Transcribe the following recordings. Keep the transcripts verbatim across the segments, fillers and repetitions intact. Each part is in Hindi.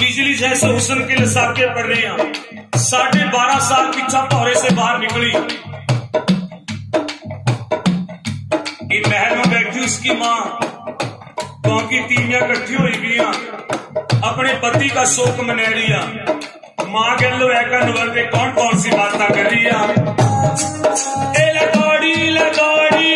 बिजली जैसे हुसन के लिए साके पड़ रही हैं। साढ़े बारह साल पीछा पहरे से बाहर निकली। इन महल में बैठी उसकी माँ गांव की तीनियां इकट्ठी हुई गियां अपने पति का शोक मना लिया। माँ के लो एका नवर पे कौन कौन सी बात ना कर रही है। लगौड़ी लगौड़ी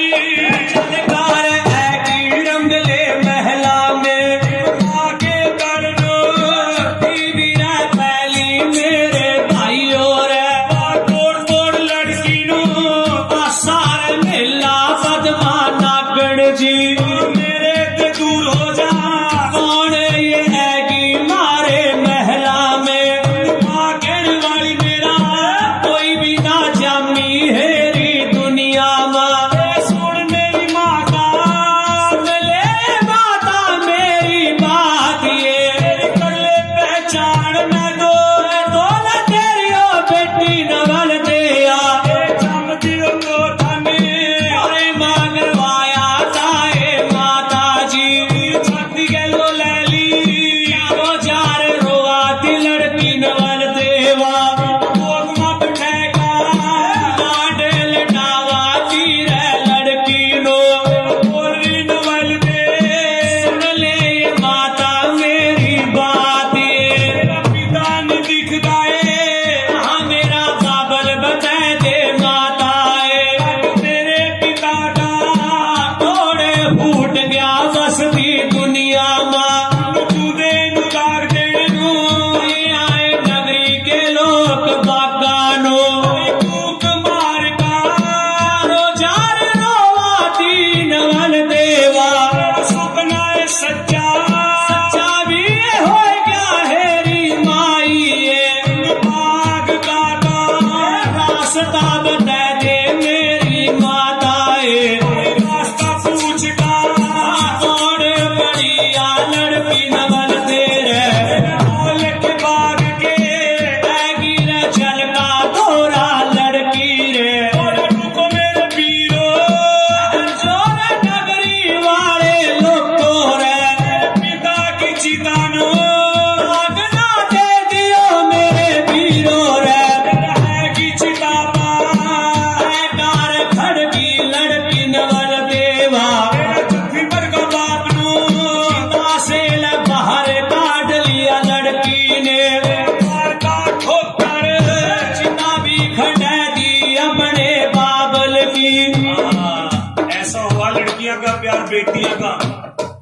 बेटियों का प्यार बेटियों का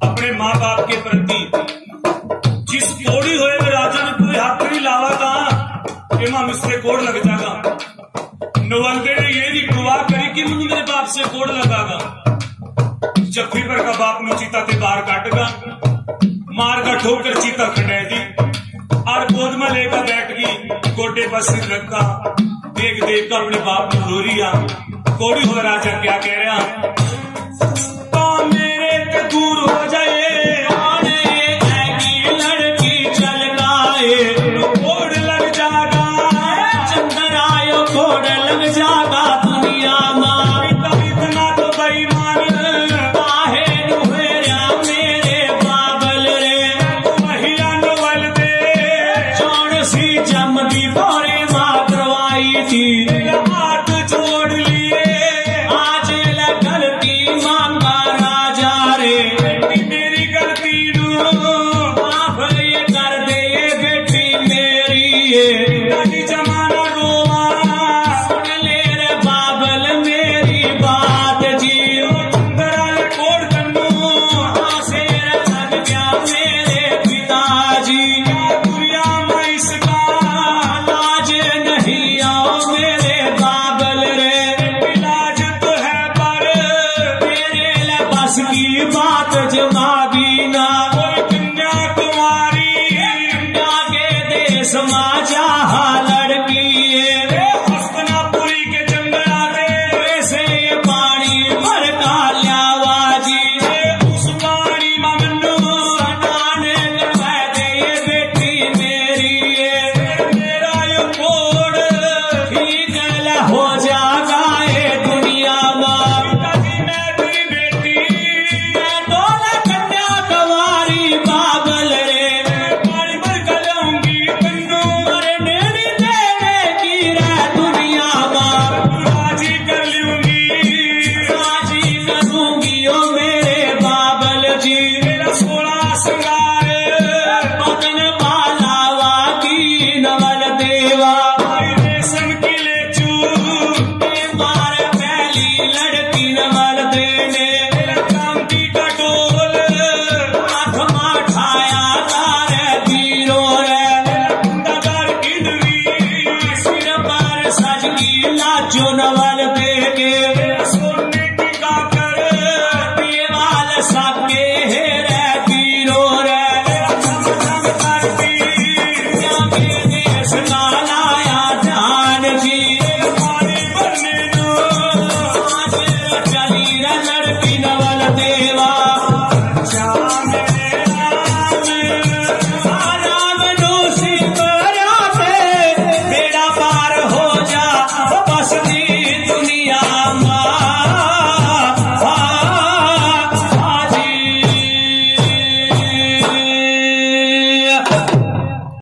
अपने माँ बाप के प्रति जिस कोड़ी होए राजा ने कोई हाथ नहीं लावा था एमा मिस्रे कोड़ लग जागा। नवलदे ने ये भी दुआ करी कि मुझे मेरे बाप से कोड़ लगागा। जफरी पर का बाप ने चीता से बाहर काटगा मार का ठोकर चीता खड़े दी और गोद में लेकर बैठ गई गोडे पर सिर रखा देख देख कर अपने बाप ने रो रिया। कोड़ी हो राजा क्या कह रहा